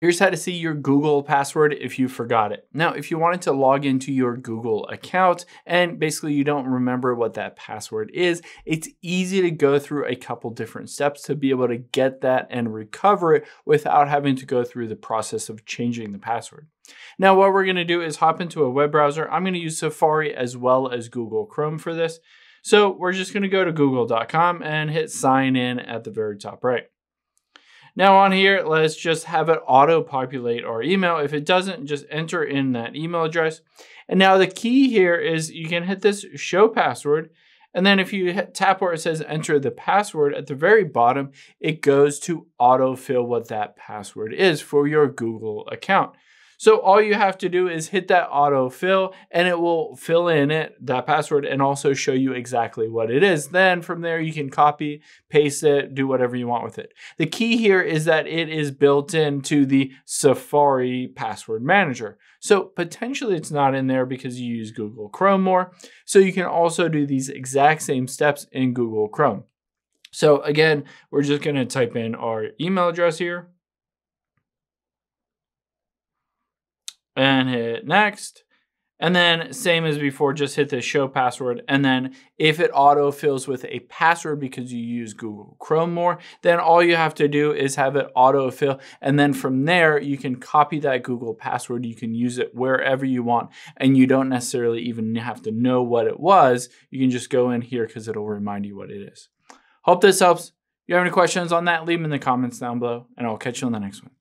Here's how to see your Google password if you forgot it. Now, if you wanted to log into your Google account and basically you don't remember what that password is, it's easy to go through a couple different steps to be able to get that and recover it without having to go through the process of changing the password. Now, what we're going to do is hop into a web browser. I'm going to use Safari as well as Google Chrome for this. So we're just going to go to google.com and hit sign in at the very top right. Now on here, let's just have it auto-populate our email. If it doesn't, just enter in that email address. And now the key here is you can hit this show password. And then if you tap where it says enter the password at the very bottom, it goes to autofill what that password is for your Google account. So all you have to do is hit that autofill and it will fill in that password and also show you exactly what it is. Then from there, you can copy, paste it, do whatever you want with it. The key here is that it is built into the Safari password manager. So potentially it's not in there because you use Google Chrome more. So you can also do these exact same steps in Google Chrome. So again, we're just going to type in our email address here. And hit next. And then same as before, just hit the show password. And then if it auto fills with a password because you use Google Chrome more, then all you have to do is have it auto fill. And then from there, you can copy that Google password. You can use it wherever you want. And you don't necessarily even have to know what it was. You can just go in here because it'll remind you what it is. Hope this helps. If you have any questions on that, leave them in the comments down below and I'll catch you on the next one.